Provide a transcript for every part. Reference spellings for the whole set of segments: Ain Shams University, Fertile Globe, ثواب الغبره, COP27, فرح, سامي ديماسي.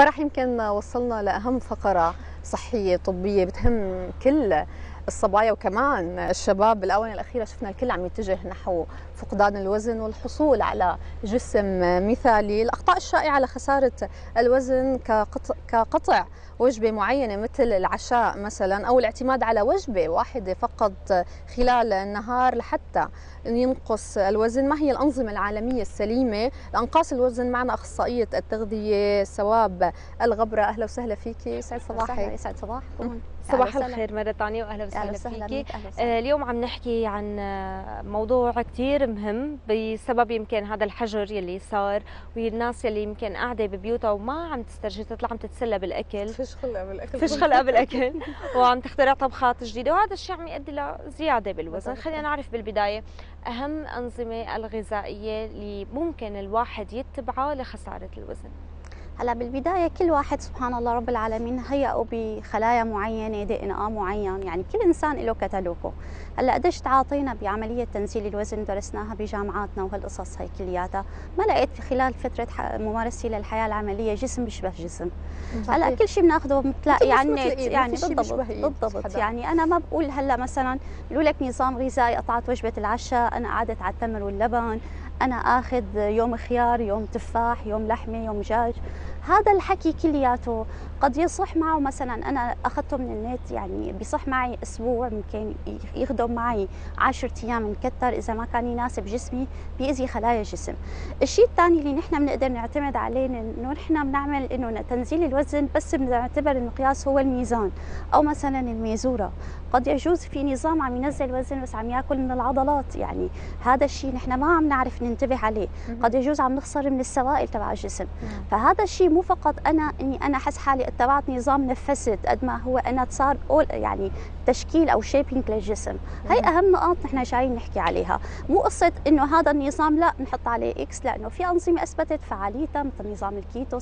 فرح يمكن وصلنا لأهم فقرة صحية طبية بتهم كل الصبايا وكمان الشباب. بالآونة الأخيرة شفنا الكل عم يتجه نحو فقدان الوزن والحصول على جسم مثالي. الأخطاء الشائعة لخسارة الوزن كقطع وجبة معينة مثل العشاء مثلا، أو الاعتماد على وجبة واحدة فقط خلال النهار لحتى ينقص الوزن. ما هي الأنظمة العالمية السليمة لإنقاص الوزن؟ معنا أخصائية التغذية ثواب الغبره، أهلا وسهلا فيكي. يسعد صباحك. يسعد صباحكم. صباح الخير مرة ثانية وأهلا وسهلا فيكي. اليوم عم نحكي عن موضوع كثير مهم بسبب يمكن هذا الحجر يلي صار، والناس يلي يمكن قاعدة ببيوتها وما عم تسترجي تطلع، عم تتسلى بالأكل، فيش خلقها بالأكل وعم تخترع طبخات جديدة، وهذا الشيء عم يؤدي لزيادة بالوزن. خلينا نعرف بالبداية أهم أنظمة الغذائية اللي ممكن الواحد يتبعها لخسارة الوزن. هلا بالبدايه كل واحد سبحان الله رب العالمين هيئه بخلايا معينه، دي ان اي معين، يعني كل انسان له كتالوجه. هلا قديش تعاطينا بعمليه تنزيل الوزن درسناها بجامعاتنا وهالقصص هي كلياتها، ما لقيت خلال فتره ممارستي للحياه العمليه جسم بيشبه جسم. هلا كل شيء بناخذه بتلاقي على النت، يعني بالضبط. يعني انا ما بقول هلا مثلا بقول لك نظام غذائي، قطعت وجبه العشاء، انا قعدت على التمر واللبن، انا اخذ يوم خيار، يوم تفاح، يوم لحمه، يوم دجاج. هذا الحكي كلياته قد يصح معه مثلا انا اخذته من النت، يعني بيصح معي اسبوع، ممكن يخدم معي 10 ايام مكتر اذا ما كان يناسب جسمي، بيأذي خلايا الجسم. الشيء الثاني اللي نحن بنقدر نعتمد عليه انه نحن بنعمل انه تنزيل الوزن، بس بنعتبر المقياس هو الميزان او مثلا الميزوره. قد يجوز في نظام عم ينزل وزن بس عم ياكل من العضلات، يعني هذا الشيء نحن ما عم نعرف ننتبه عليه. قد يجوز عم نخسر من السوائل تبع الجسم. فهذا الشيء مو فقط انا اني انا احس حالي اتبعت نظام نفذت، قد ما هو انا صار يعني تشكيل او شيبينج للجسم. هي اهم نقاط نحن جايين نحكي عليها، مو قصه انه هذا النظام لا بنحط عليه اكس، لانه في انظمه اثبتت فعاليتها مثل نظام الكيتو،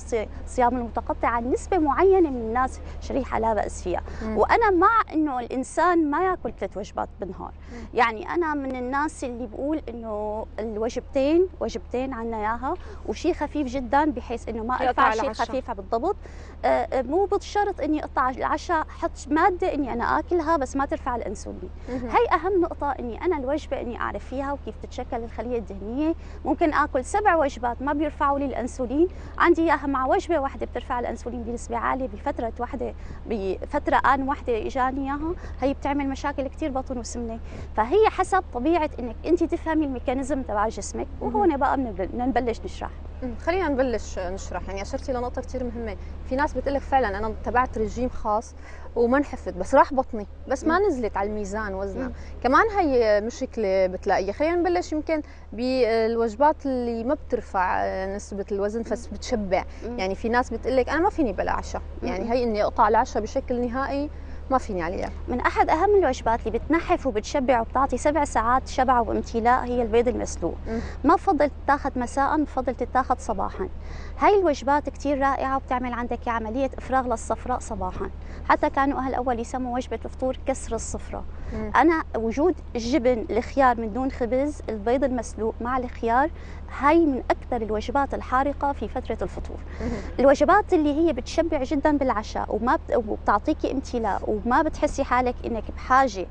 الصيام المتقطع، نسبه معينه من الناس شريحه لا باس فيها. وانا مع انه الانسان ما ياكل 3 وجبات بالنهار. يعني انا من الناس اللي بقول انه الوجبتين، وجبتين عنا اياها، وشيء خفيف جدا بحيث انه ما ارفع شيء خفيفه بالضبط. مو بالشرط اني اقطع العشاء، حط ماده اني انا اكلها بس ما ترفع الانسولين. هي اهم نقطه اني انا الوجبه اني اعرف فيها وكيف تتشكل الخليه الدهنيه. ممكن اكل 7 وجبات ما بيرفعوا لي الانسولين، عندي اياها مع وجبه واحده بترفع الانسولين بنسبه عاليه بفتره واحده، بفتره واحده اجاني اياها، هي بتعمل مشاكل كثير بطن وسمنه. فهي حسب طبيعه انك انت تفهمي الميكانيزم تبع جسمك، وهون بقى بدنا نبلش نشرح. خلينا نبلش نشرح. يعني اشرتي لنقطه كثير مهمه، في ناس بتقول لك فعلا انا تبعت رجيم خاص وما انحفت، بس راح بطني، بس ما نزلت على الميزان وزنها. كمان هي مشكله بتلاقيها. خلينا نبلش يمكن بالوجبات اللي ما بترفع نسبه الوزن بس بتشبع. يعني في ناس بتقول لك انا ما فيني بلا عشاء، يعني هي اني اقطع العشاء بشكل نهائي ما فيني عليها. من احد اهم الوجبات اللي بتنحف وبتشبع وبتعطي 7 ساعات شبع وامتلاء هي البيض المسلوق. ما بفضل تتاخذ مساء، بفضل تتاخذ صباحا. هاي الوجبات كثير رائعه وبتعمل عندك عمليه افراغ للصفراء صباحا، حتى كانوا اهل اول يسموا وجبه الفطور كسر الصفراء. انا وجود الجبن، الخيار من دون خبز، البيض المسلوق مع الخيار، هاي من اكثر الوجبات الحارقه في فتره الفطور. الوجبات اللي هي بتشبع جدا بالعشاء وبتعطيكي امتلاء وما بتحسي حالك انك بحاجه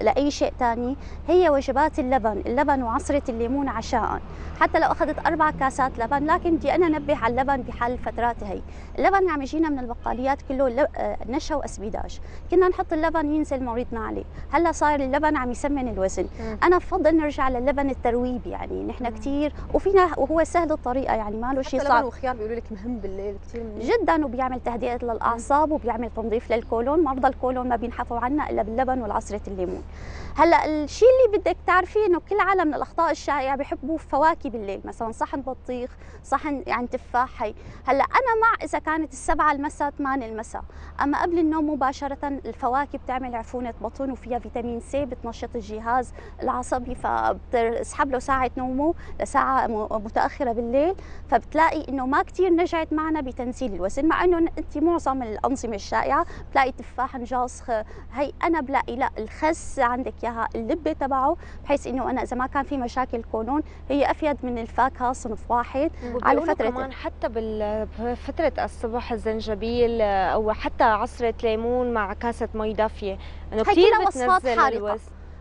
لاي شيء ثاني، هي وجبات اللبن، اللبن وعصره الليمون عشاء. حتى لو اخذت 4 كاسات لبن، لكن بدي انا انبه على اللبن بحال فتراتي. هي اللبن عم يجينا من البقاليات كله نشا واسبيداج، كنا نحط اللبن ينزل مريضنا عليه، هلا صار اللبن عم يسمن الوزن. انا بفضل نرجع للبن الترويبي، يعني نحن كثير وفينا وهو سهل الطريقه، يعني ما له شيء صعب. اللبن والخيار بيقولوا لك مهم بالليل كثير جدا، وبيعمل تهدئه للاعصاب وبيعمل تنظيف للكولون. مرضى الكولون ما بينحفوا عنا الا باللبن والعصره الليمون. هلا الشيء اللي بدك تعرفيه انه كل عالم من الاخطاء الشائعه بحبوا فواكه بالليل، مثلا صحن بطيخ، صحن يعني تفاح. هي هلا انا مع اذا كانت 7 المساء، 8 المساء، اما قبل النوم مباشره الفواكه بتعمل عفونه بطن فيها فيتامين سي بتنشط الجهاز العصبي، فبتسحب له ساعه نومه لساعه متاخره بالليل، فبتلاقي انه ما كثير نجعت معنا بتنزيل الوزن، مع انه انت معظم الانظمه الشائعه بتلاقي تفاح نجاص هي انا بلاقي لا الخس عندك اياها اللبه تبعه، بحيث انه انا اذا ما كان في مشاكل كولون هي افيد من الفاكهه صنف واحد على فتره كمان حتى بفتره الصبح الزنجبيل او حتى عصره ليمون مع كاسه مي دافيه انه كثير بتنزل الوزن.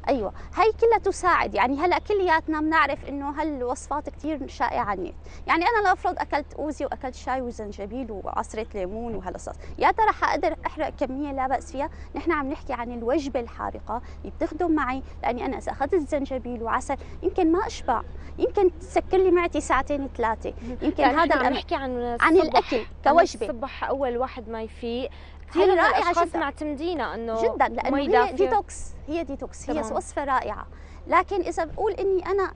ايوه هي كلها تساعد، يعني هلا كلياتنا بنعرف انه هالوصفات كثير شائعه على النت، يعني انا لو افرض اكلت اوزي واكلت شاي وزنجبيل وعصره ليمون وهالقصص، يا ترى حقدر احرق كميه لا باس فيها؟ نحن عم نحكي عن الوجبه الحارقه اللي بتخدم معي، لاني انا اذا اخذت الزنجبيل وعسل يمكن ما اشبع، يمكن تسكر لي معدتي ساعتين ثلاثه، يمكن يعني هذا عم نحكي عن الاكل كوجبه. الصبح اول واحد ما يفيق كثير رائعه جدا، معتمدينها انه جدا لانه هي ديتوكس، هي ديتوكس، هي وصفه رائعه، لكن اذا بقول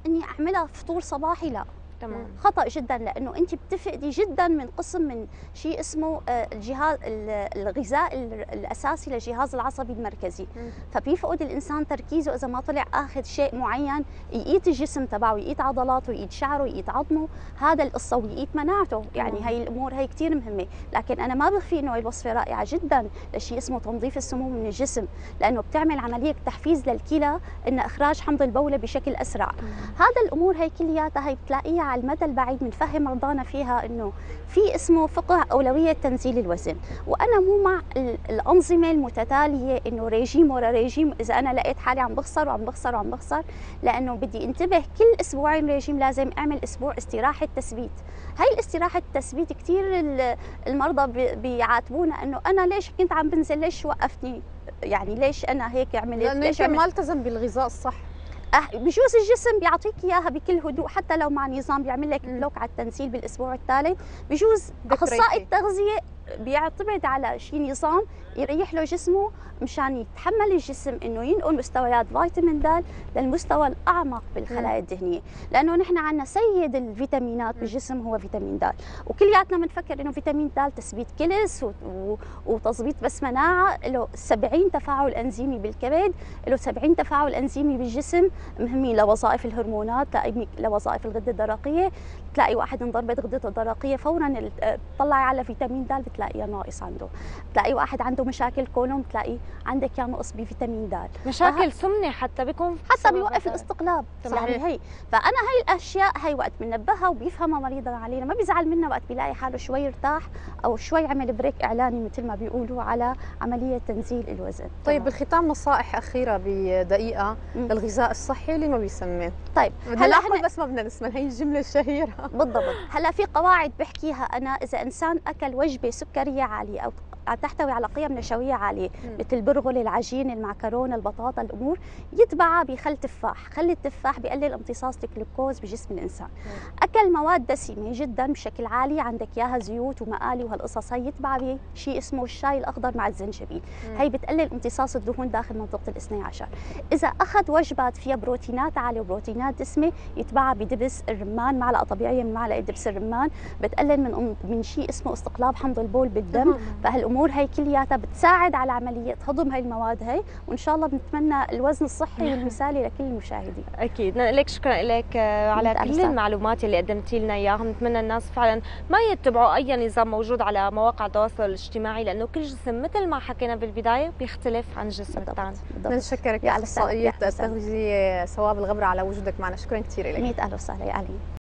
اني اعملها فطور صباحي لا، تمام خطا جدا، لانه انت بتفقدي جدا من قسم من شيء اسمه الجهاز الغذاء الاساسي للجهاز العصبي المركزي، فبيفقد الانسان تركيزه اذا ما طلع اخذ شيء معين يقيت الجسم تبعه، يقيت عضلاته، يقيت شعره، يقيت عظمه، هذا القصه، ويقيت مناعته، يعني هي الامور هي كثير مهمه، لكن انا ما بخفي انه هي الوصفه رائعه جدا لشيء اسمه تنظيف السموم من الجسم، لانه بتعمل عمليه تحفيز للكلى ان اخراج حمض البوله بشكل اسرع، هذا الامور هي كلياتها هي بتلاقيها على المدى البعيد، بنفهم مرضانا فيها انه في اسمه فقه اولويه تنزيل الوزن، وانا مو مع الانظمه المتتاليه انه ريجيم ورا ريجيم، اذا انا لقيت حالي عم بخسر وعم بخسر وعم بخسر، لانه بدي انتبه كل اسبوعين ريجيم، لازم اعمل اسبوع استراحه تثبيت، هي الاستراحه التثبيت كثير المرضى بيعاتبونا انه انا ليش كنت عم بنزل، ليش وقفتني، يعني ليش انا هيك عملت، ليش ما التزم بالغذاء الصح. بجوز الجسم بيعطيك اياها بكل هدوء، حتى لو مع نظام بيعمل لك بلوك على التنزيل بالاسبوع الثالث، بجوز اخصائي التغذيه بيعتمد على شيء نظام يريح له جسمه مشان يتحمل الجسم انه ينقل مستويات فيتامين د للمستوى الاعمق بالخلايا الدهنيه، لانه نحن عندنا سيد الفيتامينات بالجسم هو فيتامين د، وكلياتنا بنفكر انه فيتامين د تثبيت كلس وتظبيط بس مناعه، له 70 تفاعل انزيمي بالكبد، له 70 تفاعل انزيمي بالجسم مهمين لوظائف الهرمونات، لوظائف الغده الدرقيه، تلاقي واحد انضربت غدته الدرقيه فورا بتطلعي على فيتامين د بتلاقيها ناقص عنده، بتلاقي واحد عنده مشاكل كولون بتلاقي عندك يا نقص بفيتامين د، مشاكل سمنه حتى بيكون حتى بيوقف الاستقلاب، يعني هي فانا هي الاشياء هي وقت بننبهها وبيفهمها مريضنا علينا ما بيزعل منا وقت بيلاقي حاله شوي ارتاح او شوي عمل بريك اعلاني مثل ما بيقولوا على عمليه تنزيل الوزن. طيب بالختام نصائح اخيره بدقيقه للغذاء الصحي اللي ما بيسمى. طيب هلا احنا بس ما بدنا نسمع هي الجمله الشهيره بالضبط. هلا في قواعد بحكيها انا، اذا انسان اكل وجبه سكريه عاليه او تحتوي على قيم نشويه عاليه مثل البرغل، العجين، المعكرونه، البطاطا، الامور يتبعها بخل تفاح، خل التفاح بقلل امتصاص الجلوكوز بجسم الانسان. اكل مواد دسمه جدا بشكل عالي عندك اياها زيوت ومقالي وهالقصص هي يتبعها بشيء اسمه الشاي الاخضر مع الزنجبيل، هي بتقلل امتصاص الدهون داخل منطقه الاثني عشر. اذا اخذ وجبات فيها بروتينات عاليه وبروتينات دسمه يتبعها بدبس الرمان، معلقه طبيعيه من معلقه دبس الرمان بتقلل من شيء اسمه استقلاب حمض البول بالدم، فهالامور هي كلياتها بتساعد على عمليه هضم هاي المواد هي، وان شاء الله بنتمنى الوزن الصحي المثالي لكل المشاهدين. اكيد لك شكرا لك على كل المعلومات اللي قدمتي لنا اياها، بنتمنى الناس فعلا ما يتبعوا اي نظام موجود على مواقع التواصل الاجتماعي، لانه كل جسم مثل ما حكينا بالبدايه بيختلف عن جسم الثاني. بنشكرك اخصائيه التغذيه ثواب الغبره على وجودك معنا، شكرا كثير لك. 100 ألف وسهلا يا علي.